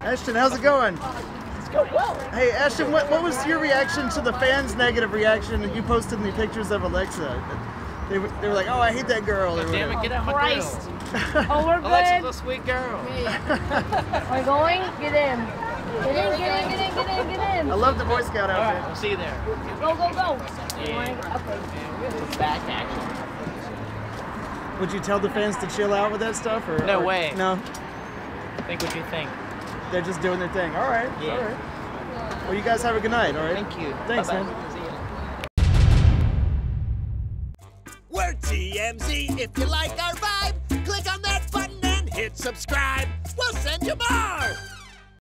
Ashton, how's it going? It's going well. Hey, Ashton, what was your reaction to the fans' negative reaction that you posted in the pictures of Alexa? They were like, oh, I hate that girl. Oh, damn it, get out of my grill. Oh, we're good. Alexa's a sweet girl. We're going? Get in. Get in. I love the Boy Scout outfit. All right, we'll see you there. Go. Yeah. Okay. Back action. Would you tell the fans to chill out with that stuff? Or, no way. No? Think what you think. They're just doing their thing. All right. Yeah. All right. Well, you guys have a good night, all right? Thank you. Thanks, man. We're TMZ. If you like our vibe, click on that button and hit subscribe. We'll send you more!